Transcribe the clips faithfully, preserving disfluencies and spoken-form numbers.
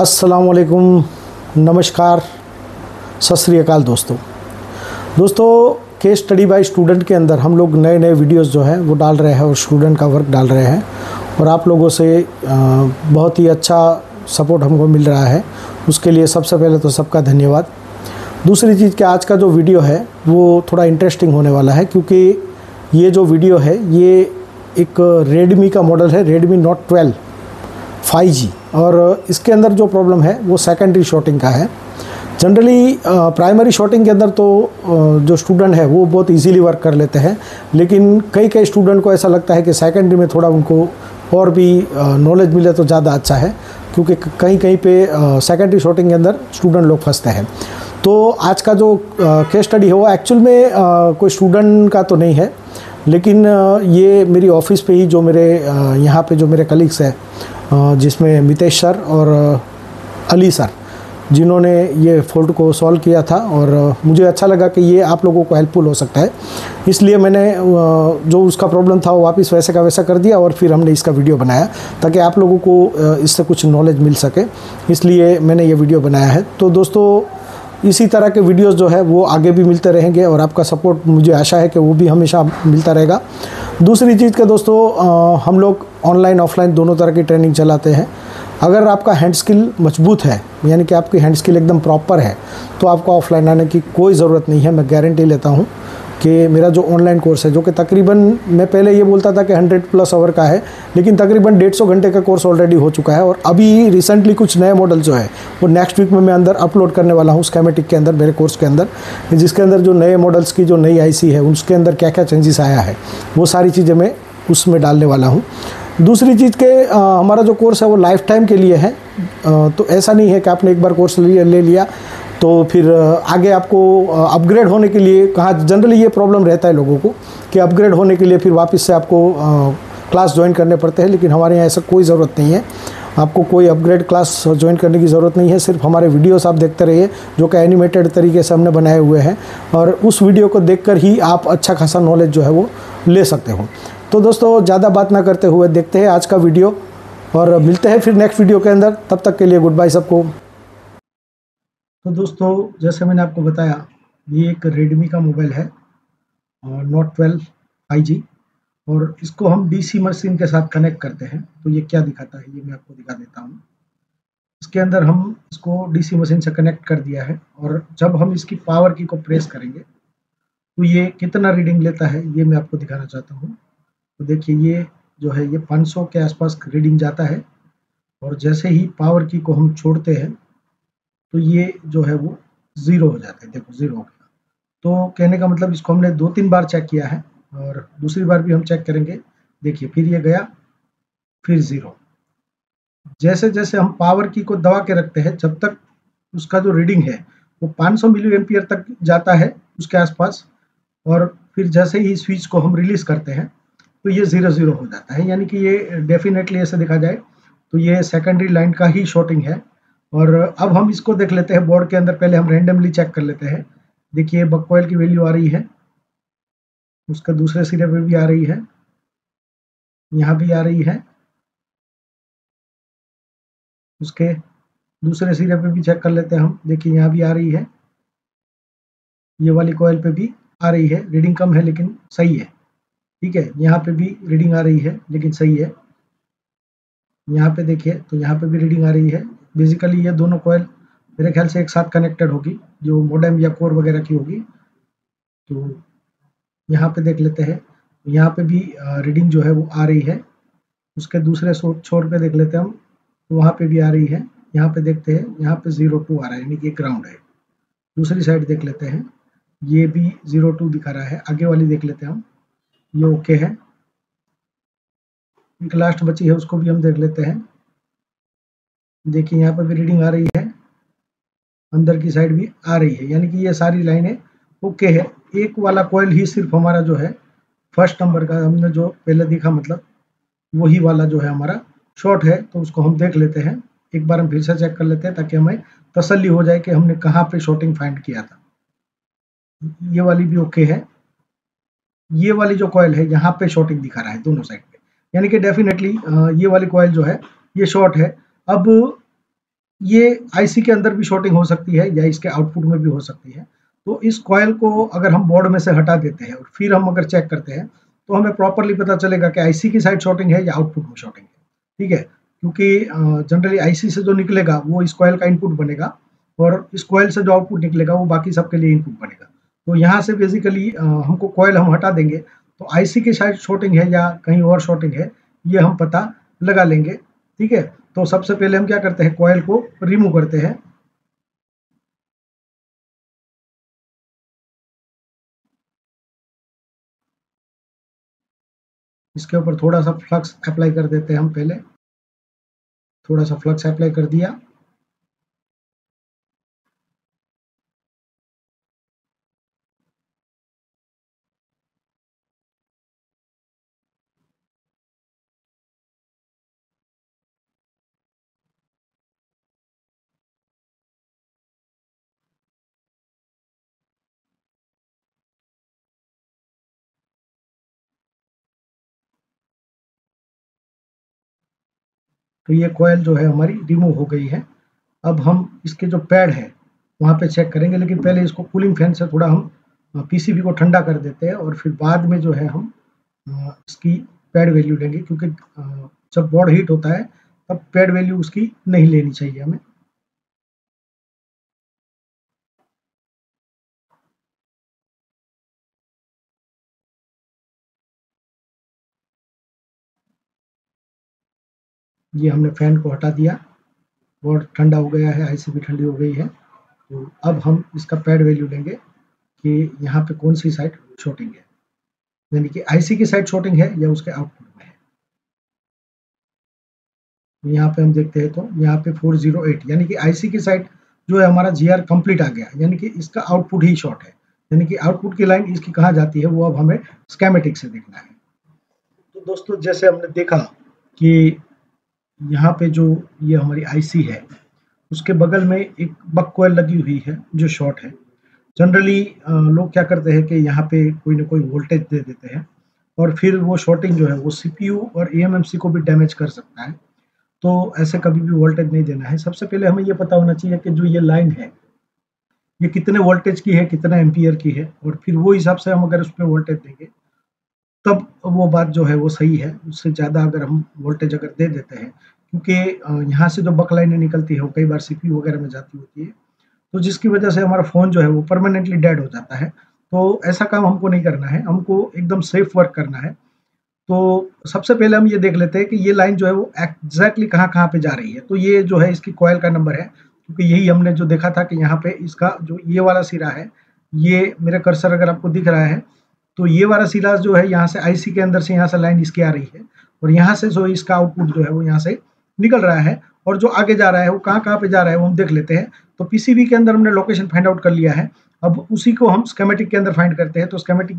अस्सलाम वालेकुम, नमस्कार, सत श्री अकाल दोस्तों। दोस्तों केस स्टडी बाय स्टूडेंट के अंदर हम लोग नए नए वीडियोस जो है वो डाल रहे हैं और स्टूडेंट का वर्क डाल रहे हैं और आप लोगों से बहुत ही अच्छा सपोर्ट हमको मिल रहा है, उसके लिए सबसे पहले तो सबका धन्यवाद। दूसरी चीज़ कि आज का जो वीडियो है वो थोड़ा इंटरेस्टिंग होने वाला है, क्योंकि ये जो वीडियो है ये एक रेडमी का मॉडल है, Redmi Note twelve five G, और इसके अंदर जो प्रॉब्लम है वो सेकेंडरी शॉटिंग का है। जनरली प्राइमरी शॉटिंग के अंदर तो जो स्टूडेंट है वो बहुत इजीली वर्क कर लेते हैं, लेकिन कई कई स्टूडेंट को ऐसा लगता है कि सेकेंडरी में थोड़ा उनको और भी नॉलेज मिले तो ज़्यादा अच्छा है, क्योंकि कहीं कहीं पे सेकेंडरी शॉटिंग के अंदर स्टूडेंट लोग फंसते हैं। तो आज का जो केस स्टडी है वो एक्चुअल में कोई स्टूडेंट का तो नहीं है, लेकिन ये मेरी ऑफिस पे ही जो मेरे यहाँ पे जो मेरे कलीग्स हैं, जिसमें मितेश सर और अली सर, जिन्होंने ये फॉल्ट को सॉल्व किया था, और मुझे अच्छा लगा कि ये आप लोगों को हेल्पफुल हो सकता है, इसलिए मैंने जो उसका प्रॉब्लम था वो वापस वैसे का वैसा कर दिया और फिर हमने इसका वीडियो बनाया ताकि आप लोगों को इससे कुछ नॉलेज मिल सके, इसलिए मैंने ये वीडियो बनाया है। तो दोस्तों इसी तरह के वीडियोस जो है वो आगे भी मिलते रहेंगे और आपका सपोर्ट मुझे आशा है कि वो भी हमेशा मिलता रहेगा। दूसरी चीज़ के दोस्तों आ, हम लोग ऑनलाइन ऑफलाइन दोनों तरह की ट्रेनिंग चलाते हैं। अगर आपका हैंड स्किल मजबूत है, यानी कि आपकी हैंड स्किल एकदम प्रॉपर है, तो आपको ऑफलाइन आने की कोई ज़रूरत नहीं है। मैं गारंटी लेता हूँ कि मेरा जो ऑनलाइन कोर्स है, जो कि तकरीबन मैं पहले ये बोलता था कि हंड्रेड प्लस आवर का है, लेकिन तकरीबन डेढ़ सौ घंटे का कोर्स ऑलरेडी हो चुका है। और अभी रिसेंटली कुछ नए मॉडल जो है वो नेक्स्ट वीक में मैं अंदर अपलोड करने वाला हूँ, स्कीमेटिक के अंदर, मेरे कोर्स के अंदर, जिसके अंदर जो नए मॉडल्स की जो नई आईसी है उसके अंदर क्या क्या चेंजेस आया है वो सारी चीज़ें मैं उसमें डालने वाला हूँ। दूसरी चीज़ के आ, हमारा जो कोर्स है वो लाइफ टाइम के लिए है, आ, तो ऐसा नहीं है कि आपने एक बार कोर्स ले, ले लिया तो फिर आगे आपको अपग्रेड होने के लिए कहाँ, जनरली ये प्रॉब्लम रहता है लोगों को कि अपग्रेड होने के लिए फिर वापस से आपको क्लास ज्वाइन करने पड़ते हैं, लेकिन हमारे यहाँ ऐसा कोई ज़रूरत नहीं है। आपको कोई अपग्रेड क्लास ज्वाइन करने की ज़रूरत नहीं है, सिर्फ हमारे वीडियोस आप देखते रहिए जो कि एनिमेटेड तरीके से हमने बनाए हुए हैं, और उस वीडियो को देखकर ही आप अच्छा खासा नॉलेज जो है वो ले सकते हो। तो दोस्तों ज़्यादा बात ना करते हुए देखते हैं आज का वीडियो और मिलते हैं फिर नेक्स्ट वीडियो के अंदर। तब तक के लिए गुड बाय सबको। तो दोस्तों जैसे मैंने आपको बताया, ये एक रेडमी का मोबाइल है और नोट ट्वेल्व फाइव जी, और इसको हम डीसी मशीन के साथ कनेक्ट करते हैं तो ये क्या दिखाता है ये मैं आपको दिखा देता हूँ। इसके अंदर हम इसको डीसी मशीन से कनेक्ट कर दिया है, और जब हम इसकी पावर की को प्रेस करेंगे तो ये कितना रीडिंग लेता है ये मैं आपको दिखाना चाहता हूँ। तो देखिए ये जो है ये पाँच सौ के आसपास रीडिंग जाता है, और जैसे ही पावर की को हम छोड़ते हैं तो ये जो है वो ज़ीरो हो जाते हैं। देखो ज़ीरो हो गया, तो कहने का मतलब इसको हमने दो तीन बार चेक किया है और दूसरी बार भी हम चेक करेंगे। देखिए फिर ये गया, फिर ज़ीरो। जैसे जैसे हम पावर की को दबा के रखते हैं, जब तक उसका जो रीडिंग है वो पाँच सौ मिली एम्पियर तक जाता है उसके आसपास, और फिर जैसे ही स्विच को हम रिलीज़ करते हैं तो ये ज़ीरो ज़ीरो हो जाता है। यानी कि ये डेफिनेटली ऐसे देखा जाए तो ये सेकेंडरी लाइन का ही शॉटिंग है। और अब हम इसको देख लेते हैं बोर्ड के अंदर, पहले हम रैंडमली चेक कर लेते हैं। देखिए बक कॉइल की वैल्यू आ रही है, उसका दूसरे सिरे पे भी आ रही है, यहाँ भी आ रही है, उसके दूसरे सिरे पे भी चेक कर लेते हैं हम। देखिए यहाँ भी आ रही है, ये वाली कॉइल पे भी आ रही है, रीडिंग कम है लेकिन सही है, ठीक है। यहाँ पे भी रीडिंग आ रही है लेकिन सही है, यहाँ पे देखिए तो यहाँ पे भी रीडिंग आ रही है। बेसिकली ये दोनों कॉइल मेरे ख्याल से एक साथ कनेक्टेड होगी, जो मोडेम या कोर वगैरह की होगी। तो यहाँ पे देख लेते हैं, यहाँ पे भी रीडिंग जो है वो आ रही है। उसके दूसरे छोर पे देख लेते हैं हम, तो वहाँ पे भी आ रही है। यहाँ पे देखते हैं, यहाँ पे ज़ीरो टू आ रहा है, यानी कि ग्राउंड है। दूसरी साइड देख लेते हैं, ये भी ज़ीरो टू दिखा रहा है। आगे वाली देख लेते हैं हम, ये ओके है। एक लास्ट बची है उसको भी हम देख लेते हैं। देखिए यहाँ पर भी रीडिंग आ रही है, अंदर की साइड भी आ रही है, यानी कि ये सारी लाइनें ओके है। एक वाला कॉइल ही सिर्फ हमारा जो है फर्स्ट नंबर का हमने जो पहले देखा, मतलब वही वाला जो है हमारा शॉर्ट है, तो उसको हम देख लेते हैं। एक बार हम फिर से चेक कर लेते हैं ताकि हमें तसल्ली हो जाए कि हमने कहाँ पे शॉर्टिंग फाइंड किया था। ये वाली भी ओके है, ये वाली जो कॉइल है यहाँ पे शॉर्टिंग दिखा रहा है दोनों साइड पे, यानी कि डेफिनेटली ये वाली कॉइल जो है ये शॉर्ट है। अब ये आईसी के अंदर भी शॉर्टिंग हो सकती है या इसके आउटपुट में भी हो सकती है। तो इस कॉयल को अगर हम बोर्ड में से हटा देते हैं और फिर हम अगर चेक करते हैं तो हमें प्रॉपरली पता चलेगा कि आईसी की साइड शॉर्टिंग है या आउटपुट में शॉर्टिंग है, ठीक है। क्योंकि जनरली आईसी से जो निकलेगा वो इस कॉयल का इनपुट बनेगा और इस कॉयल से जो आउटपुट निकलेगा वो बाकी सबके लिए इनपुट बनेगा। तो यहाँ से बेसिकली हमको कॉयल हम हटा देंगे तो आईसी की साइड शॉर्टिंग है या कहीं और शॉर्टिंग है ये हम पता लगा लेंगे, ठीक है। तो सबसे पहले हम क्या करते हैं, कॉयल को रिमूव करते हैं। इसके ऊपर थोड़ा सा फ्लक्स अप्लाई कर देते हैं हम, पहले थोड़ा सा फ्लक्स अप्लाई कर दिया। तो ये कॉयल जो है हमारी रिमूव हो गई है। अब हम इसके जो पैड है वहाँ पे चेक करेंगे, लेकिन पहले इसको कूलिंग फैन से थोड़ा हम पीसीबी को ठंडा कर देते हैं और फिर बाद में जो है हम इसकी पैड वैल्यू लेंगे, क्योंकि जब बोर्ड हीट होता है तब पैड वैल्यू उसकी नहीं लेनी चाहिए हमें। ये हमने फैन को हटा दिया, बोर्ड ठंडा हो गया है, आईसी भी ठंडी हो गई है। तो अब हम इसका पैड वैल्यू लेंगे कि यहाँ पे कौन सी साइड शॉर्टिंग है, यानी कि आईसी की साइड शॉर्टिंग है या उसके आउटपुट में है। यहाँ पे हम देखते हैं तो यहाँ पे फोर जीरो एट यानी कि आईसी की साइड जो है हमारा जीआर कंप्लीट आ गया, यानी कि इसका आउटपुट ही शॉर्ट है, यानी कि आउटपुट की लाइन इसकी कहाँ जाती है वो अब हमें स्कीमेटिक से देखना है। तो दोस्तों जैसे हमने देखा कि यहाँ पे जो ये हमारी आईसी है उसके बगल में एक बक कॉयल लगी हुई है जो शॉर्ट है। जनरली लोग क्या करते हैं कि यहाँ पे कोई ना कोई वोल्टेज दे देते हैं और फिर वो शॉर्टिंग जो है वो सीपीयू और एएमएमसी को भी डैमेज कर सकता है। तो ऐसे कभी भी वोल्टेज नहीं देना है। सबसे पहले हमें ये पता होना चाहिए कि जो ये लाइन है ये कितने वोल्टेज की है, कितना एम्पियर की है, और फिर वो हिसाब से हम अगर उस पर वोल्टेज देंगे तब वो बात जो है वो सही है। उससे ज़्यादा अगर हम वोल्टेज अगर दे देते हैं, क्योंकि यहाँ से जो बक लाइनें निकलती है वो कई बार सीपीयू वगैरह में जाती होती है, तो जिसकी वजह से हमारा फ़ोन जो है वो परमानेंटली डेड हो जाता है। तो ऐसा काम हमको नहीं करना है, हमको एकदम सेफ वर्क करना है। तो सबसे पहले हम ये देख लेते हैं कि ये लाइन जो है वो एग्जैक्टली कहाँ कहाँ पर जा रही है। तो ये जो है इसकी कॉयल का नंबर है, क्योंकि यही हमने जो देखा था कि यहाँ पर इसका जो ये वाला सिरा है, ये मेरा कर्सर अगर आपको दिख रहा है तो ये वाला सिरा जो है यहाँ से आईसी के अंदर से यहाँ से लाइन इसकी आ रही है और यहाँ से जो इसका आउटपुट जो है वो यहाँ से निकल रहा है, और जो आगे जा रहा है वो कहाँ कहाँ पे जा रहा है वो हम देख लेते हैं। तो पीसीबी के अंदर हमने लोकेशन फाइंड आउट कर लिया है, अब उसी को हम स्कीमेटिक के अंदर फाइंड करते हैं। तो स्कीमेटिक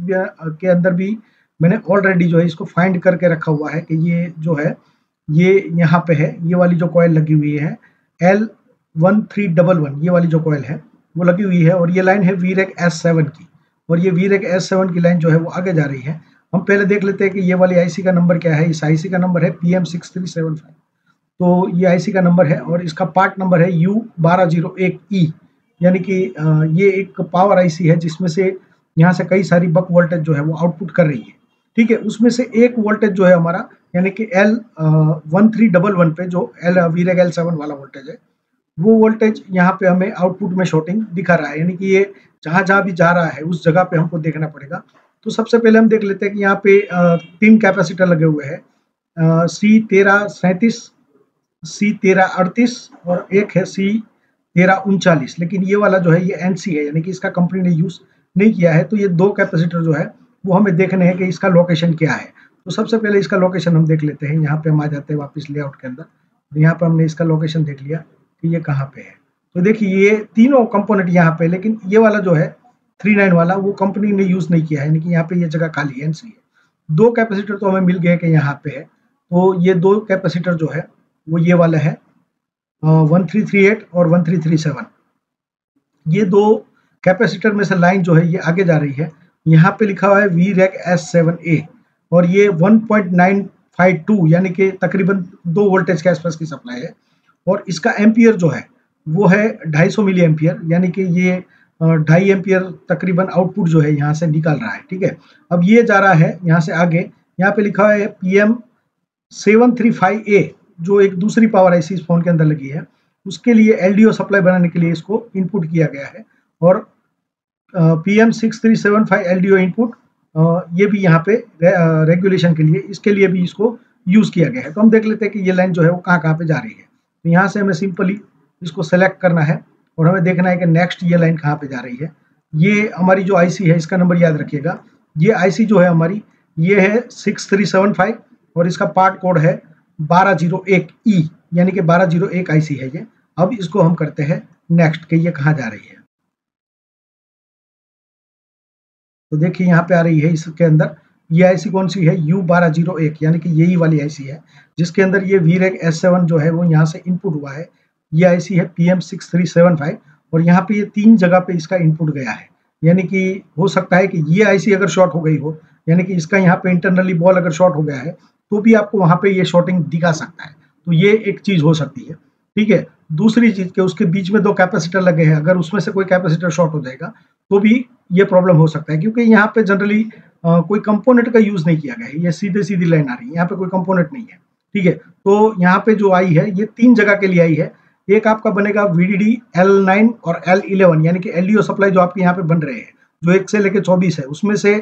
के अंदर भी मैंने ऑलरेडी जो है इसको फाइंड करके रखा हुआ है कि ये जो है ये यहाँ पे है, ये वाली जो कॉयल लगी हुई है L one three double one ये वाली जो कॉयल है वो लगी हुई है, और ये लाइन है वीरेक एस सेवन की, और ये वीरेक एस सेवन की लाइन जो है वो आगे जा रही है। हम पहले देख लेते हैं कि ये वाली आईसी का नंबर क्या है। इस आईसी का नंबर है P M six three seven five, तो ये आईसी का नंबर है और इसका पार्ट नंबर है U twelve zero one E, यानी कि ये एक पावर आईसी है जिसमें से यहाँ से कई सारी बक वोल्टेज जो है वो आउटपुट कर रही है, ठीक है। उसमें से एक वोल्टेज जो है हमारा यानी कि L one three double one पे जो एल वीरेक एल सेवन वाला वोल्टेज है वो वोल्टेज यहाँ पे हमें आउटपुट में शॉर्टिंग दिखा रहा है, यानी कि ये जहाँ जहाँ भी जा रहा है उस जगह पे हमको देखना पड़ेगा। तो सबसे पहले हम देख लेते हैं कि यहाँ पे तीन कैपेसिटर लगे हुए हैं, सी तेरह सैंतीस सी तेरह अड़तीस और एक है सी तेरह उनचालीस, लेकिन ये वाला जो है ये एन सी है यानी कि इसका कंपनी ने यूज़ नहीं किया है। तो ये दो कैपेसिटर जो है वो हमें देखने हैं कि इसका लोकेशन क्या है। तो सबसे पहले इसका लोकेशन हम देख लेते हैं। यहाँ पर हम आ जाते हैं वापस लेआउट के अंदर, यहाँ पर हमने इसका लोकेशन देख लिया कि ये कहाँ पे है। तो देखिए ये तीनों कंपोनेंट यहाँ पे, लेकिन ये वाला जो है थ्री नाइन वाला वो कंपनी ने यूज़ नहीं किया है, यानी कि यहाँ पे ये जगह खाली एन सी है। दो कैपेसिटर तो हमें मिल गए कि यहाँ पे है, तो ये दो कैपेसिटर जो है वो ये वाला है वन थ्री थ्री एट और वन थ्री थ्री सेवन। ये दो कैपेसिटर में से लाइन जो है ये आगे जा रही है, यहाँ पे लिखा हुआ है V reg S seven A, और ये one point nine five two यानी कि तकरीबन दो वोल्टेज के आसपास की सप्लाई है। और इसका एम्पियर जो है वो है ढाई सौ मिली एम्पियर, यानी कि ये ढाई एम्पियर तकरीबन आउटपुट जो है यहाँ से निकाल रहा है। ठीक है, अब ये जा रहा है यहाँ से आगे, यहाँ पे लिखा है P M seven three five A जो एक दूसरी पावर आईसी इस फोन के अंदर लगी है, उसके लिए एलडीओ सप्लाई बनाने के लिए इसको इनपुट किया गया है। और P M six three seven five LDO input ये भी यहाँ पे रेगुलेशन के लिए, इसके लिए भी इसको यूज़ किया गया है। तो हम देख लेते हैं कि ये लाइन जो है वो कहाँ कहाँ पे जा रही है। तो यहाँ से हमें सिंपली इसको सेलेक्ट करना है और हमें देखना है कि नेक्स्ट ये लाइन कहाँ पे जा रही है। ये हमारी जो आईसी है, इसका नंबर याद रखिएगा, ये आईसी जो है हमारी ये है सिक्स थ्री सेवन फाइव और इसका पार्ट कोड है बारह जीरो एक ई, यानी कि बारह जीरो एक आईसी है ये। अब इसको हम करते हैं नेक्स्ट के ये कहाँ जा रही है। तो देखिए यहाँ पे आ रही है, इसके अंदर ये आईसी कौन सी है, यू बारह जीरो एक, यानी कि यही वाली आईसी है जिसके अंदर ये वीरेग एस सेवन जो है वो यहाँ से इनपुट हुआ है। ये आईसी है P M six three seven five और यहाँ पे ये तीन जगह पे इसका इनपुट गया है, यानी कि हो सकता है कि ये आईसी अगर शॉर्ट हो गई हो, यानी कि इसका यहाँ पे इंटरनली बॉल अगर शॉर्ट हो गया है तो भी आपको वहाँ पे ये शॉर्टिंग दिखा सकता है। तो ये एक चीज़ हो सकती है। ठीक है, दूसरी चीज़ के उसके बीच में दो कैपेसिटर लगे हैं, अगर उसमें से कोई कैपेसिटर शॉर्ट हो जाएगा तो भी ये प्रॉब्लम हो सकता है, क्योंकि यहाँ पे जनरली कोई कंपोनेंट का यूज़ नहीं किया गया है। ये सीधे सीधी लाइन आ रही है, यहाँ पे कोई कंपोनेंट नहीं है। ठीक है, तो यहाँ पे जो आई है ये तीन जगह के लिए आई है। एक आपका बनेगा वीडीडी एल नाइन और एल इलेवन, यानी कि एलडीओ सप्लाई जो आपके यहाँ पे बन रहे हैं, जो एक से लेके चौबीस है, उसमें से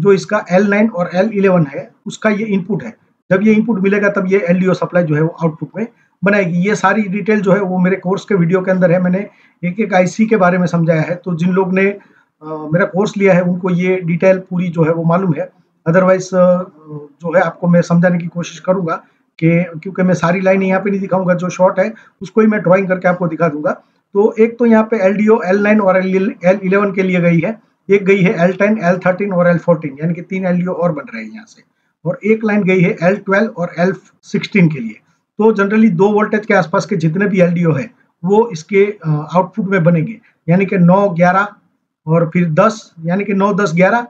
जो इसका एल नाइन और एल इलेवन है उसका ये इनपुट है। जब ये इनपुट मिलेगा तब ये एलडीओ सप्लाई जो है वो आउटपुट में बनाएगी। ये सारी डिटेल जो है वो मेरे कोर्स के वीडियो के अंदर है, मैंने एक एक आईसी के बारे में समझाया है। तो जिन लोग ने आ, मेरा कोर्स लिया है उनको ये डिटेल पूरी जो है वो मालूम है, अदरवाइज जो है आपको मैं समझाने की कोशिश करूँगा कि क्योंकि मैं सारी लाइन यहाँ पे नहीं दिखाऊंगा, जो शॉर्ट है उसको ही मैं ड्राइंग करके आपको दिखा दूंगा। तो एक तो यहाँ पे एलडीओ एल नाइन और एल इलेवन के लिए गई है, एक गई है एल टेन, एल थर्टीन और एल फोर्टीन, यानी कि तीन एलडीओ और बन रहे हैं यहाँ से, और एक लाइन गई है एल ट्वेल्व और एल सिक्सटीन के लिए। तो जनरली दो वोल्टेज के आसपास के जितने भी एलडीओ है वो इसके आउटपुट में बनेंगे, यानी कि नौ, ग्यारह और फिर दस, यानी कि नौ, दस, ग्यारह,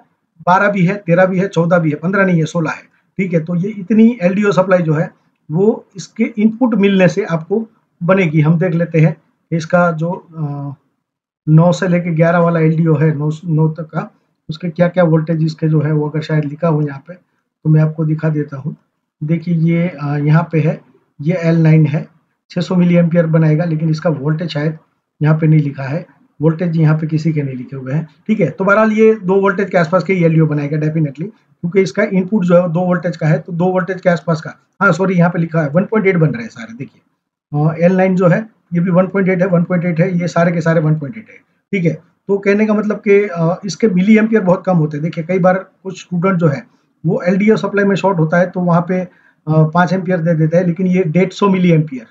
बारह भी है, तेरह भी है, चौदह भी है, पंद्रह नहीं है, सोलह है। ठीक है, तो ये इतनी एलडीओ सप्लाई जो है वो इसके इनपुट मिलने से आपको बनेगी। हम देख लेते हैं इसका जो नौ से लेके ग्यारह वाला एलडीओ है, नौ नौ तक का, उसके क्या क्या वोल्टेज इसके जो है वो अगर शायद लिखा हो यहाँ पे तो मैं आपको दिखा देता हूँ। देखिए ये यह यहाँ पे है, ये एल नाइन है, छह सौ मिली एम्पियर बनाएगा, लेकिन इसका वोल्टेज शायद यहाँ पे नहीं लिखा है, वोल्टेज यहाँ पे किसी के नहीं लिखे हुए हैं। ठीक है, तो बहरहाल ये दो वोल्टेज के आसपास के एलडीओ बनाएगा डेफिनेटली, क्योंकि इसका इनपुट जो है दो वोल्टेज का है, तो दो वोल्टेज के आसपास का, हाँ सॉरी यहाँ पे लिखा है वन पॉइंट एट बन रहे हैं सारे। देखिए एल नाइन जो है ये भी वन पॉइंट एट है, वन पॉइंट एट है, ये सारे के सारे वन पॉइंट एट है। ठीक है, तो कहने का मतलब कि इसके मिली एम्पियर बहुत कम होते हैं। देखिए कई बार कुछ स्टूडेंट जो है वो एलडीओ सप्लाई में शॉर्ट होता है तो वहाँ पे पाँच एम्पियर दे देता है, लेकिन ये डेढ़ सौ मिली एम्पियर,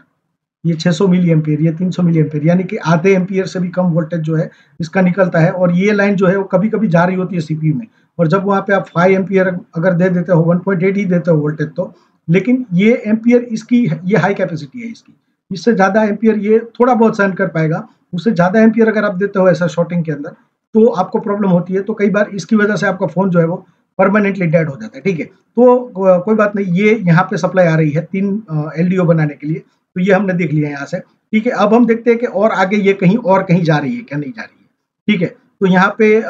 ये छह सौ मिली एम्पियर, ये तीन सौ मिली एम्पियर, यानी कि आधे एम्पियर से भी कम वोल्टेज जो है इसका निकलता है। और ये लाइन जो है वो कभी कभी जा रही होती है सीपीयू में, और जब वहाँ पे आप फाइव एम्पियर अगर दे देते हो, वन पॉइंट एट ही देते हो वोल्टेज तो, लेकिन ये एम्पियर इसकी, ये हाई कैपेसिटी है इसकी, इससे ज़्यादा एम्पियर ये थोड़ा बहुत सहन कर पाएगा, उससे ज़्यादा एम्पियर अगर आप देते हो ऐसा शॉर्टिंग के अंदर तो आपको प्रॉब्लम होती है। तो कई बार इसकी वजह से आपका फ़ोन जो है वो परमानेंटली डेड हो जाता है। ठीक है, तो कोई बात नहीं, ये यहाँ पे सप्लाई आ रही है तीन एलडीओ बनाने के लिए, तो ये हमने देख लिया यहाँ से। ठीक है, अब हम देखते हैं कि और आगे ये कहीं और कहीं जा रही है क्या, नहीं जा रही है। ठीक है, तो यहाँ पे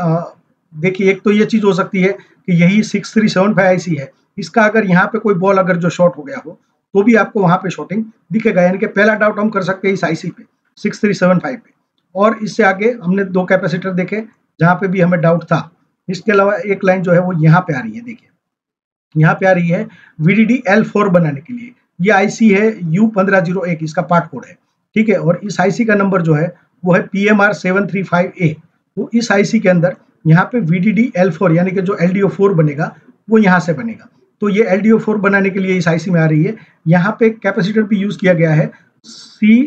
देखिए एक तो ये चीज़ हो सकती है कि यही six three seven five IC है, इसका अगर यहाँ पे कोई बॉल अगर जो शॉर्ट हो गया हो तो भी आपको वहाँ पे शॉर्टिंग दिखेगा, यानी कि पहला डाउट हम कर सकते हैं इस आईसी पे सिक्स थ्री सेवन फाइव पे। और इससे आगे हमने दो कैपेसिटर देखे जहाँ पे भी हमें डाउट था। इसके अलावा एक लाइन जो है वो यहाँ पे आ रही है, देखिए यहाँ पे आ रही है वीडीडी एल फोर बनाने के लिए, ये आईसी है यू पंद्रह जीरो एक, इसका पार्ट कोड है। ठीक है, और इस आईसी का नंबर जो है वो है P M R seven three five A. तो इस आईसी के अंदर यहाँ पे वीडीडी एल फोर, यानी कि जो एलडीओ फोर बनेगा वो यहाँ से बनेगा। तो ये एलडीओ फोर बनाने के लिए इस आईसी में आ रही है। यहाँ पे कैपेसिटर भी यूज़ किया गया है सी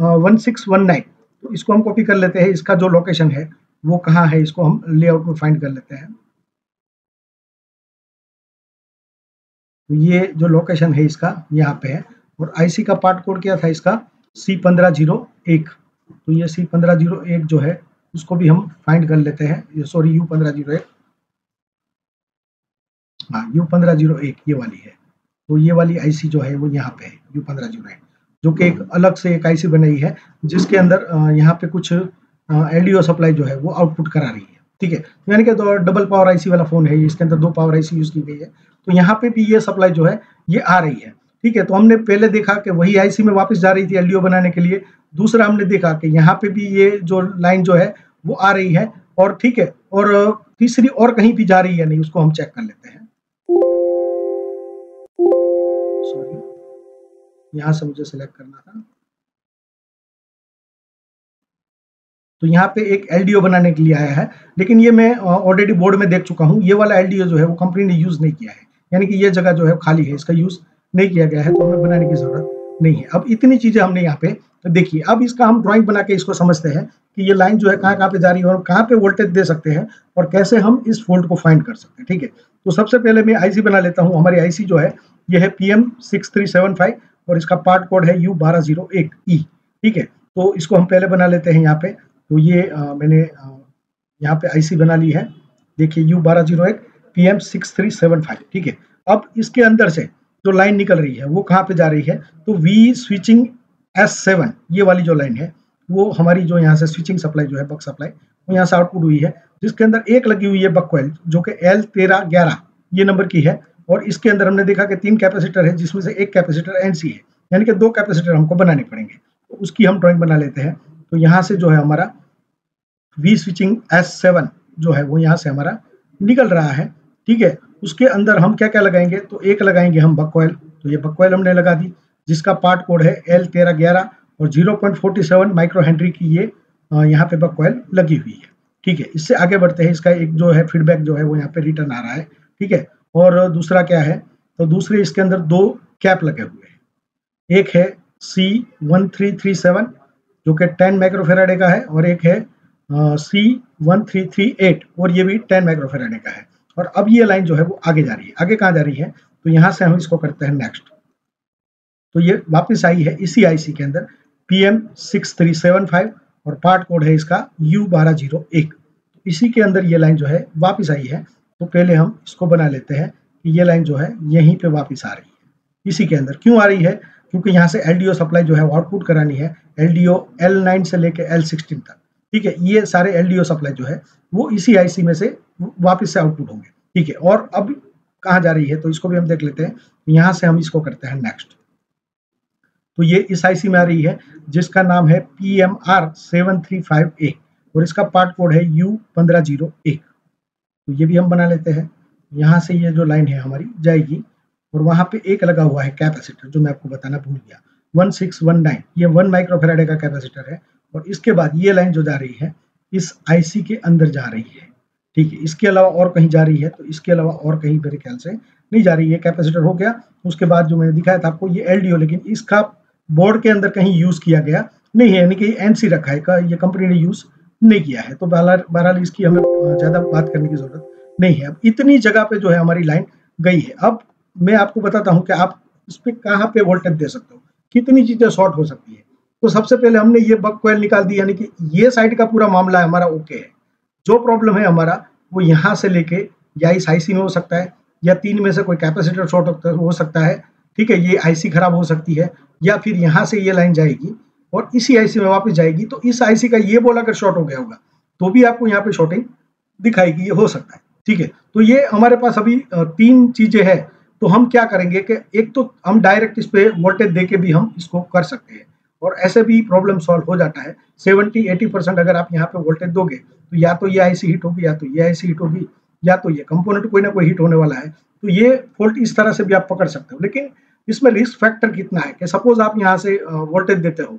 सिक्सटीन नाइनटीन। तो इसको हम कॉपी कर लेते हैं, इसका जो लोकेशन है वो कहाँ है इसको हम लेआउट में फाइंड कर लेते हैं। तो ये जो लोकेशन है इसका यहाँ पे है, और आईसी का पार्ट कोड क्या था इसका सी पंद्रह जीरो एक। तो ये सी पंद्रह जीरो एक जो है उसको भी हम फाइंड कर लेते हैं, सॉरी यू पंद्रह जीरो एक, हाँ यू पंद्रह जीरो एक ये वाली है। तो ये वाली आईसी जो है वो यहाँ पे है यू पंद्रह जीरो एक, जो कि एक अलग से एक आईसी बनाई है जिसके अंदर यहाँ पे कुछ एलडीओ सप्लाई जो है वो आउटपुट करा रही है। ठीक है, यानी कि तो डबल पावर आईसी वाला फोन है, इसके अंदर दो पावर आईसी यूज की गई है, तो यहाँ पे भी ये सप्लाई जो है ये आ रही है। ठीक है, तो हमने पहले देखा कि वही आईसी में वापस जा रही थी एलडीओ बनाने के लिए। दूसरा हमने देखा कि यहाँ पे भी ये जो लाइन जो है वो आ रही है, और ठीक है, और तीसरी और कहीं भी जा रही है नहीं, उसको हम चेक कर लेते हैं। सॉरी, यहाँ से मुझे सिलेक्ट करना था। तो यहाँ पे एक एलडीओ बनाने के लिए आया है, लेकिन ये मैं ऑलरेडी बोर्ड में देख चुका हूँ, ये वाला एलडीओ जो है वो कंपनी ने यूज नहीं किया है, यानी कि ये जगह जो है खाली है, इसका यूज नहीं किया गया है, तो हमें बनाने की जरूरत नहीं है। अब इतनी चीजें हमने यहाँ पे देखिए, अब इसका हम ड्राइंग बना के इसको समझते हैं कि ये लाइन जो है कहाँ कहाँ पे जा रही है और कहाँ पे वोल्टेज दे सकते हैं और कैसे हम इस फॉल्ट को फाइंड कर सकते हैं। ठीक है, तो सबसे पहले मैं आईसी बना लेता हूँ। हमारी आईसी जो है ये है P M six three seven five और इसका पार्ट कोड है U one two zero one E. ठीक है, तो इसको हम पहले बना लेते हैं यहाँ पे। तो ये आ, मैंने आ, यहाँ पे आईसी बना ली है, देखिए U one two zero one P M six three seven five. ठीक है, अब इसके अंदर से जो लाइन निकल रही है वो कहाँ पे जा रही है, तो वी स्विचिंग एस सेवन ये वाली जो लाइन है वो हमारी जो यहाँ से स्विचिंग सप्लाई जो है बक सप्लाई वो यहाँ से आउटपुट हुई है, जिसके अंदर एक लगी हुई है बक कॉइल जो कि एल तेरह ग्यारह ये नंबर की है, और इसके अंदर हमने देखा कि तीन कैपेसिटर है जिसमें से एक कैपेसिटर एनसी है, यानी कि दो कैपेसिटर हमको बनाने पड़ेंगे, तो उसकी हम ड्राइंग बना लेते हैं। तो यहाँ से जो है हमारा वी स्विचिंग एस सेवन जो है वो यहाँ से हमारा निकल रहा है। ठीक है, उसके अंदर हम क्या क्या लगाएंगे, तो एक लगाएंगे हम बक कॉइल, तो ये बक कॉइल हमने लगा दी जिसका पार्ट कोड है एल तेरह ग्यारह और zero point four seven micro henry की ये यहाँ पे बक कॉइल लगी हुई है। ठीक है, इससे आगे बढ़ते हैं, इसका एक जो है फीडबैक जो है वो यहाँ पे रिटर्न आ रहा है। ठीक है, और दूसरा क्या है, तो दूसरे इसके अंदर दो कैप लगे हुए हैं, एक है C one three three seven जो कि टेन माइक्रो फेराडे का है, और एक है C one three three eight और ये भी टेन माइक्रो फेराडे का है। और अब ये लाइन जो है वो आगे जा रही है, आगे कहाँ जा रही है, तो यहाँ से हम इसको करते हैं नेक्स्ट। तो ये वापस आई है इसी आईसी के अंदर P M six three seven five और पार्ट कोड है इसका U one two zero one. इसी के अंदर ये लाइन जो है वापस आई है, तो पहले हम इसको बना लेते हैं कि ये लाइन जो है यहीं पे वापस आ रही है। इसी के अंदर क्यों आ रही है, क्योंकि यहाँ से एलडीओ सप्लाई जो है आउटपुट करानी है, एलडीओ एल नाइन से लेके एल सिक्सटीन तक। ठीक है, ये सारे एलडीओ सप्लाई जो है वो इसी आईसी में से वापस से आउटपुट होंगे। ठीक है, और अब कहाँ जा रही है, तो इसको भी हम देख लेते हैं। यहाँ से हम इसको करते हैं नेक्स्ट। तो ये इस आईसी में आ रही है जिसका नाम है P M R seven three five A और इसका पार्ट कोड है U one five zero one. तो ये भी हम बना लेते हैं। यहाँ से ये जो लाइन है हमारी जाएगी और वहाँ पे एक लगा हुआ है कैपेसिटर जो मैं आपको बताना भूल गया, वन सिक्स वन नाइन ये वन माइक्रोफेराडे का कैपेसिटर है। और इसके बाद ये लाइन जो जा रही है इस आईसी के अंदर जा रही है। ठीक है, इसके अलावा और कहीं जा रही है, तो इसके अलावा और कहीं मेरे ख्याल से नहीं जा रही है। कैपेसिटर हो गया, उसके बाद जो मैंने दिखाया था आपको ये एलडीओ, लेकिन इसका बोर्ड के अंदर कहीं यूज किया गया नहीं है, यानी कि एनसी रखा है का ये कंपनी ने यूज नहीं किया है। तो बहरहाल इसकी हमें ज्यादा बात करने की जरूरत नहीं है। अब इतनी जगह पे जो है हमारी लाइन गई है। अब मैं आपको बताता हूँ कि आप इस पे कहाँ पे वोल्टेज दे सकते हो, कितनी चीजें शॉर्ट हो सकती है। तो सबसे पहले हमने ये बक कॉइल निकाल दी, यानी कि ये साइड का पूरा मामला हमारा ओके है। जो प्रॉब्लम है हमारा वो यहाँ से लेके या इस आईसी में हो सकता है, या तीन में से कोई कैपेसिटर शॉर्ट हो सकता है। ठीक है, ये आईसी खराब हो सकती है, या फिर यहाँ से ये लाइन जाएगी और इसी आईसी में वापस जाएगी, तो इस आईसी का ये बोला अगर शॉर्ट हो गया होगा तो भी आपको यहाँ पे शॉर्टिंग दिखाएगी, ये हो सकता है। ठीक है, तो ये हमारे पास अभी तीन चीजें हैं। तो हम क्या करेंगे कि एक तो हम डायरेक्ट इस पे वोल्टेज दे के भी हम इसको कर सकते हैं, और ऐसे भी प्रॉब्लम सॉल्व हो जाता है। सेवेंटी एटी परसेंट अगर आप यहाँ पे वोल्टेज दोगे तो या तो ये आईसी हिट होगी, या तो ये आईसी हिट होगी, या तो ये कंपोनेंट कोई ना कोई हिट होने वाला है। तो ये फॉल्ट इस तरह से भी आप पकड़ सकते हो, लेकिन इसमें रिस्क फैक्टर कितना है कि सपोज आप यहाँ से वोल्टेज देते हो,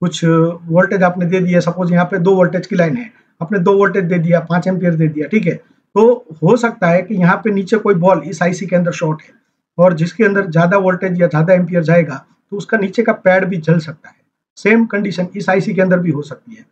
कुछ वोल्टेज आपने दे दिया, सपोज यहाँ पे दो वोल्टेज की लाइन है, आपने दो वोल्टेज दे दिया, पाँच एम्पियर दे दिया। ठीक है, तो हो सकता है कि यहाँ पे नीचे कोई बॉल इस आईसी के अंदर शॉर्ट है, और जिसके अंदर ज़्यादा वोल्टेज या ज़्यादा एम्पियर जाएगा तो उसका नीचे का पैड भी जल सकता है। सेम कंडीशन इस आईसी के अंदर भी हो सकती है,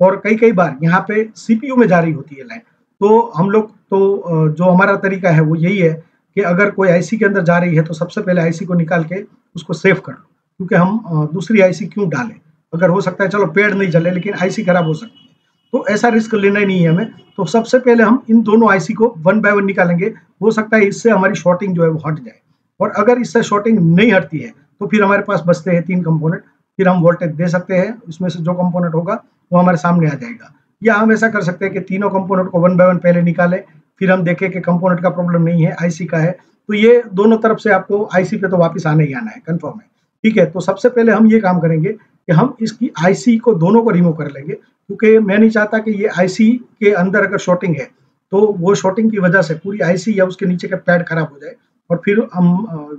और कई कई बार यहाँ पे सीपीयू में जा रही होती है लाइन। तो हम लोग तो जो हमारा तरीका है वो यही है कि अगर कोई आईसी के अंदर जा रही है तो सबसे पहले आईसी को निकाल के उसको सेव कर लो, क्योंकि हम दूसरी आईसी क्यों डालें। अगर हो सकता है चलो पेड़ नहीं जले, लेकिन आईसी खराब हो सकती है, तो ऐसा रिस्क लेना ही नहीं है हमें। तो सबसे पहले हम इन दोनों आईसी को वन बाय वन निकालेंगे, हो सकता है इससे हमारी शॉर्टिंग जो है वो हट जाए। और अगर इससे शॉर्टिंग नहीं हटती है तो फिर हमारे पास बचते हैं तीन कंपोनेंट, फिर हम वोल्टेज दे सकते हैं, उसमें से जो कंपोनेंट होगा वो हमारे सामने आ जाएगा। या हम ऐसा कर सकते हैं कि तीनों कंपोनेंट को वन बाय वन पहले निकालें, फिर हम देखें कि कंपोनेंट का प्रॉब्लम नहीं है, आईसी का है, तो ये दोनों तरफ से आपको आईसी पे तो वापस आना ही आना है, कंफर्म है, ठीक है। तो सबसे पहले हम ये काम करेंगे कि हम इसकी आईसी को दोनों को रिमूव कर लेंगे, क्योंकि मैं नहीं चाहता कि ये आईसी के अंदर अगर शॉर्टिंग है तो वो शॉर्टिंग की वजह से पूरी आईसी या उसके नीचे का पैड खराब हो जाए और फिर हम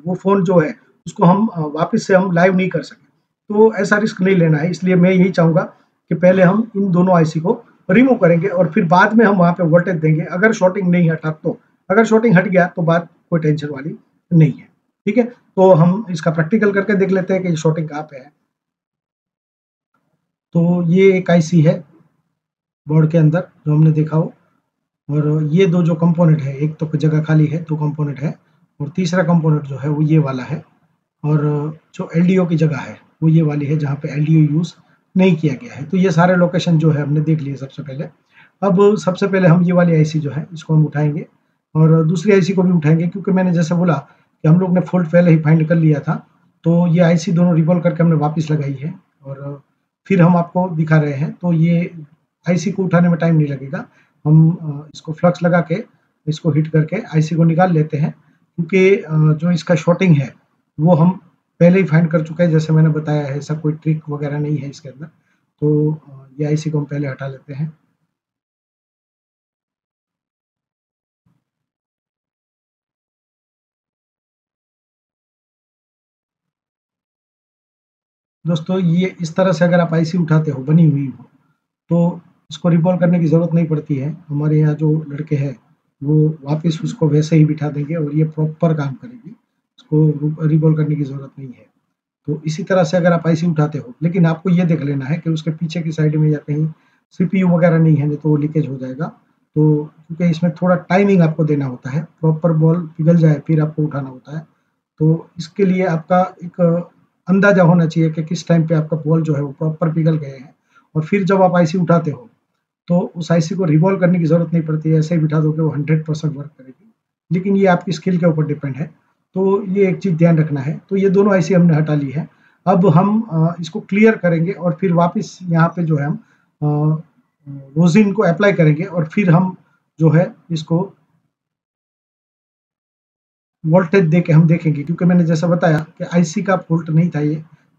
वो फ़ोन जो है उसको हम वापस से हम लाइव नहीं कर सकें, तो ऐसा रिस्क नहीं लेना है। इसलिए मैं यही चाहूँगा कि पहले हम इन दोनों आईसी को रिमूव करेंगे और फिर बाद में हम वहाँ पे वोल्टेज देंगे, अगर शॉर्टिंग नहीं हटा तो। अगर शॉर्टिंग हट गया तो बात कोई टेंशन वाली नहीं है, ठीक है। तो हम इसका प्रैक्टिकल करके देख लेते हैं कि शॉर्टिंग कहाँ पे है। तो ये एक आईसी है बोर्ड के अंदर जो हमने देखा हो, और ये दो जो कंपोनेंट है, एक तो जगह खाली है, दो कंपोनेंट है, और तीसरा कंपोनेंट जो है वो ये वाला है, और जो एल डी ओ की जगह है वो ये वाली है जहाँ पे एल डी ओ यूज़ नहीं किया गया है। तो ये सारे लोकेशन जो है हमने देख लिए सबसे पहले। अब सबसे पहले हम ये वाली आईसी जो है इसको हम उठाएंगे और दूसरी आईसी को भी उठाएंगे, क्योंकि मैंने जैसे बोला कि हम लोग ने फॉल्ट पहले ही फाइंड कर लिया था, तो ये आईसी दोनों रिवॉल्व करके हमने वापस लगाई है और फिर हम आपको दिखा रहे हैं। तो ये आईसी को उठाने में टाइम नहीं लगेगा, हम इसको फ्लक्स लगा के इसको हिट करके आईसी को निकाल लेते हैं, क्योंकि जो इसका शॉर्टिंग है वो हम पहले ही फाइंड कर चुका है, जैसे मैंने बताया है, ऐसा कोई ट्रिक वगैरह नहीं है इसके अंदर। तो ये आईसी को हम पहले हटा लेते हैं। दोस्तों ये इस तरह से अगर आप आईसी उठाते हो, बनी हुई हो, तो इसको रिवॉल्व करने की ज़रूरत नहीं पड़ती है। हमारे यहाँ जो लड़के हैं वो वापस उसको वैसे ही बिठा देंगे और ये प्रॉपर काम करेगी, इसको रिवॉल्व करने की ज़रूरत नहीं है। तो इसी तरह से अगर आप आईसी उठाते हो, लेकिन आपको ये देख लेना है कि उसके पीछे की साइड में या कहीं सीपीयू वगैरह नहीं है, नहीं तो वो लीकेज हो जाएगा। तो क्योंकि इसमें थोड़ा टाइमिंग आपको देना होता है, प्रॉपर बॉल पिघल जाए फिर आपको उठाना होता है, तो इसके लिए आपका एक अंदाज़ा होना चाहिए कि किस टाइम पर आपका बॉल जो है वो प्रॉपर पिघल गए हैं। और फिर जब आप आईसी उठाते हो तो उस आईसी को रिवॉल्व करने की ज़रूरत नहीं पड़ती है, ऐसे ही बिठा दो कि वो हंड्रेड परसेंट वर्क करेगी। लेकिन ये आपकी स्किल के ऊपर डिपेंड है, तो ये एक चीज़ ध्यान रखना है। तो ये दोनों आईसी हमने हटा ली है, अब हम इसको क्लियर करेंगे और फिर वापस यहाँ पे जो है हम रोजिन को अप्लाई करेंगे और फिर हम जो है इसको वोल्टेज दे के हम देखेंगे, क्योंकि मैंने जैसा बताया कि आईसी का फॉल्ट नहीं था, ये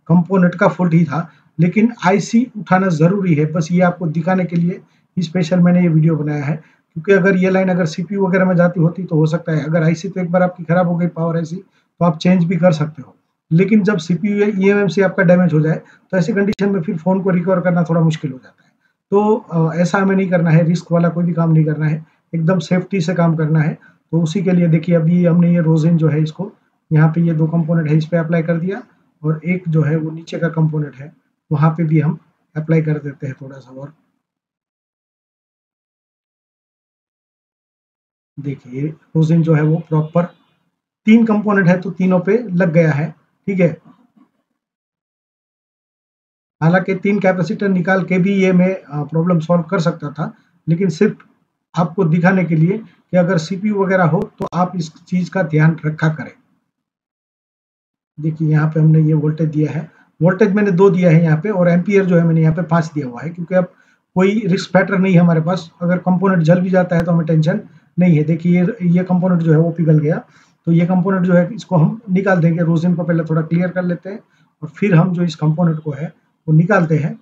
कंपोनेंट का फॉल्ट ही था, लेकिन आईसी उठाना ज़रूरी है। बस ये आपको दिखाने के लिए स्पेशल मैंने ये वीडियो बनाया है, क्योंकि अगर ये लाइन अगर सीपीयू वगैरह में जाती होती तो हो सकता है, अगर आईसी तो एक बार आपकी खराब हो गई पावर आईसी तो आप चेंज भी कर सकते हो, लेकिन जब सीपीयू या ईएमएम से आपका डैमेज हो जाए तो ऐसी कंडीशन में फिर फ़ोन को रिकवर करना थोड़ा मुश्किल हो जाता है। तो आ, ऐसा हमें नहीं करना है, रिस्क वाला कोई भी काम नहीं करना है, एकदम सेफ्टी से काम करना है। तो उसी के लिए देखिए अभी हमने ये रोजिन जो है इसको यहाँ पर ये दो कम्पोनेंट है इस पर अप्लाई कर दिया, और एक जो है वो नीचे का कम्पोनेंट है वहाँ पर भी हम अप्लाई कर देते हैं थोड़ा सा। और देखिए रोजिन जो है वो प्रॉपर तीन कंपोनेंट है तो तीनों पे लग गया है, ठीक है। हालांकि तीन कैपेसिटर निकाल के भी ये मैं प्रॉब्लम सॉल्व कर सकता था, लेकिन सिर्फ आपको दिखाने के लिए कि अगर सीपीयू वगैरह हो तो आप इस चीज का ध्यान रखा करें। देखिए यहाँ पे हमने ये वोल्टेज दिया है, वोल्टेज मैंने दो दिया है यहाँ पे, और एम्पियर जो है मैंने यहाँ पे पाँच दिया हुआ है, क्योंकि अब कोई रिस्क फैक्टर नहीं है हमारे पास, अगर कंपोनेंट जल भी जाता है तो हमें टेंशन नहीं है। देखिए ये ये कंपोनेंट जो है वो पिघल गया, तो ये कंपोनेंट जो है इसको हम निकाल देंगे। रोजिन को पहले थोड़ा क्लियर कर लेते हैं और फिर हम जो इस कंपोनेंट को है वो निकालते हैं।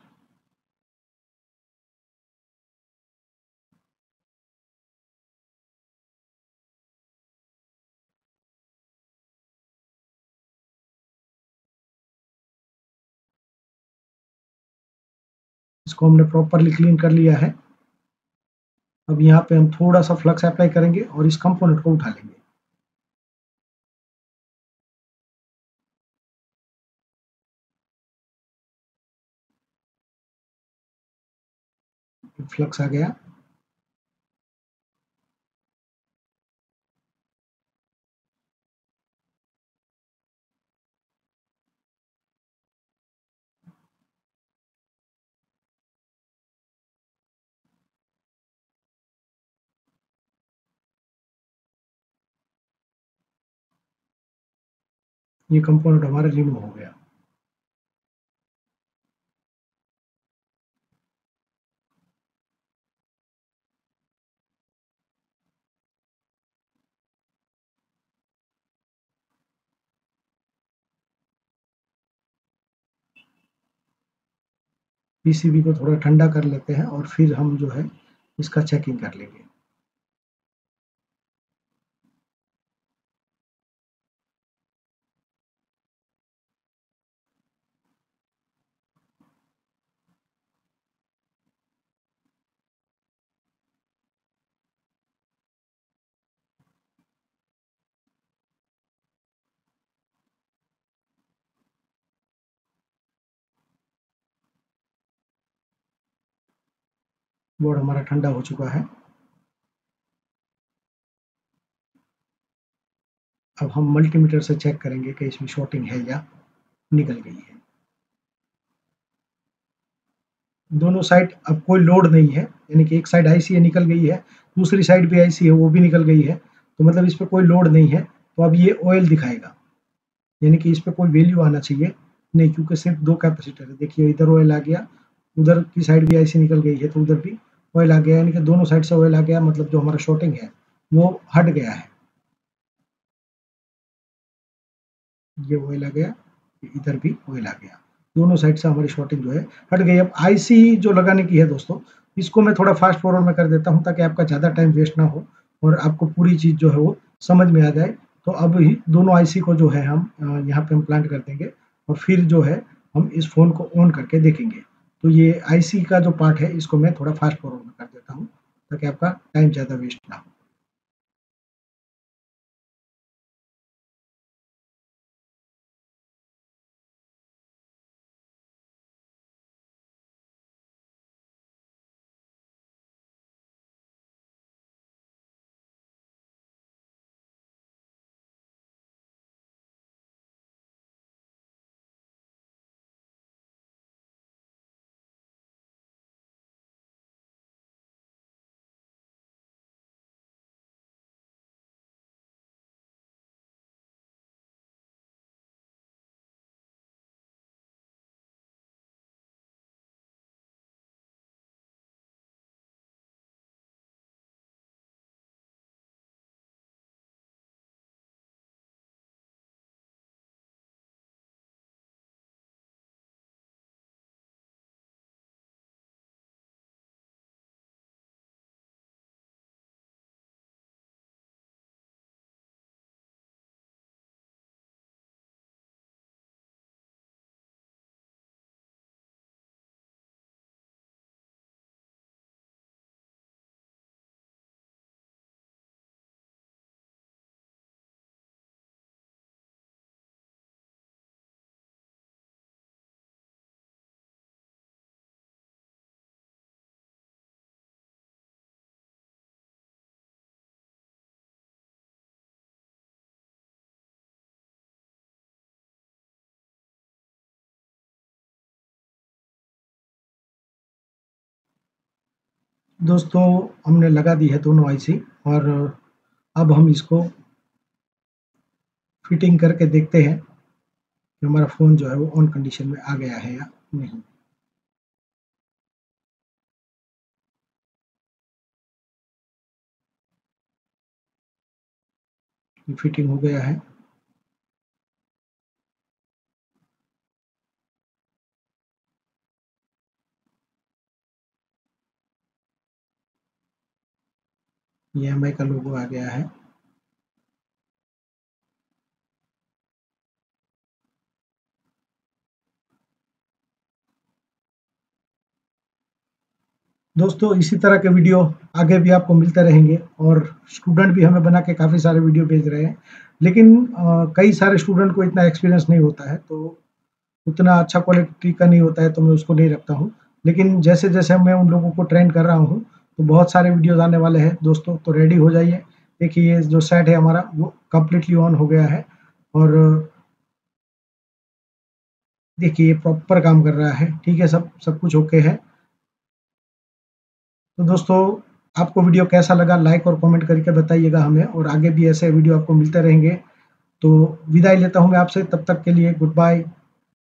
इसको हमने प्रॉपरली क्लीन कर लिया है, अब यहाँ पे हम थोड़ा सा फ्लक्स अप्लाई करेंगे और इस कंपोनेंट को उठा लेंगे। फ्लक्स आ गया, ये कंपोनेंट हमारा रिमूव हो गया। पीसीबी को थोड़ा ठंडा कर लेते हैं और फिर हम जो है इसका चेकिंग कर लेंगे। बोर्ड हमारा ठंडा हो चुका है। अब हम मल्टीमीटर से चेक करेंगे कि इसमें शॉर्टिंग है या निकल गई है। दोनों साइड अब कोई लोड नहीं है, यानी कि एक साइड आईसी निकल गई है, दूसरी साइड भी आईसी है वो भी निकल गई है, तो मतलब इस पर कोई लोड नहीं है। तो अब ये ऑयल दिखाएगा, यानी कि इस पर कोई वैल्यू आना चाहिए नहीं, क्योंकि सिर्फ दो कैपेसिटर है। देखिए इधर ऑयल आ गया, उधर की साइड भी आईसी निकल गई है तो उधर भी ऑयल आ गया, यानी कि दोनों साइड से ऑयल आ गया, मतलब जो हमारा शॉर्टिंग है वो हट गया है। ये ऑयल आ गया, इधर भी ऑयल आ गया, दोनों साइड से हमारी शॉर्टिंग जो है हट गई। अब आईसी जो लगाने की है दोस्तों, इसको मैं थोड़ा फास्ट फॉरवर्ड में कर देता हूँ ताकि आपका ज़्यादा टाइम वेस्ट ना हो और आपको पूरी चीज़ जो है वो समझ में आ जाए। तो अब ही दोनों आईसी को जो है हम यहाँ पर हम प्लांट कर देंगे और फिर जो है हम इस फ़ोन को ऑन करके देखेंगे। तो ये आईसी का जो पार्ट है इसको मैं थोड़ा फास्ट फॉरवर्ड कर देता हूँ ताकि आपका टाइम ज़्यादा वेस्ट ना हो। दोस्तों हमने लगा दी है दोनों आईसी और अब हम इसको फिटिंग करके देखते हैं कि हमारा फ़ोन जो है वो ऑन कंडीशन में आ गया है या नहीं। ये फिटिंग हो गया है। ये एम आई का लोगो आ गया है। दोस्तों इसी तरह के वीडियो आगे भी आपको मिलते रहेंगे और स्टूडेंट भी हमें बना के काफ़ी सारे वीडियो भेज रहे हैं, लेकिन आ, कई सारे स्टूडेंट को इतना एक्सपीरियंस नहीं होता है तो उतना अच्छा क्वालिटी का नहीं होता है तो मैं उसको नहीं रखता हूँ। लेकिन जैसे जैसे मैं उन लोगों को ट्रेन कर रहा हूँ तो बहुत सारे वीडियोस आने वाले हैं दोस्तों, तो रेडी हो जाइए। देखिए ये जो सेट है हमारा वो कम्प्लीटली ऑन हो गया है और देखिए ये प्रॉपर काम कर रहा है। ठीक है, सब सब कुछ ओके है। तो दोस्तों आपको वीडियो कैसा लगा लाइक और कमेंट करके बताइएगा हमें, और आगे भी ऐसे वीडियो आपको मिलते रहेंगे। तो विदाई लेता हूँ मैं आपसे, तब तक के लिए गुड बाय।